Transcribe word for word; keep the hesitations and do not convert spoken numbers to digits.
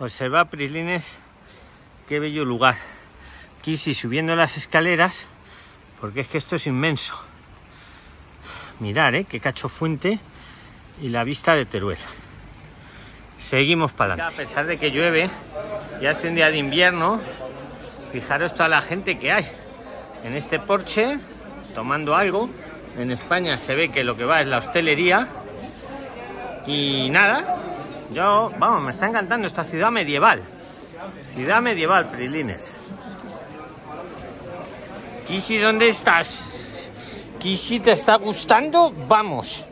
Observa, Prixliners, qué bello lugar. Quisi subiendo las escaleras, porque es que esto es inmenso. Mirad, ¿eh? Qué cacho fuente y la vista de Teruel. Seguimos para adelante. A pesar de que llueve, ya hace un día de invierno, fijaros toda la gente que hay en este porche, tomando algo. En España se ve que lo que va es la hostelería. Y nada, yo, vamos, me está encantando esta ciudad medieval. Ciudad medieval, Prixliners. Quisi, ¿dónde estás? Quisi, ¿te está gustando? Vamos.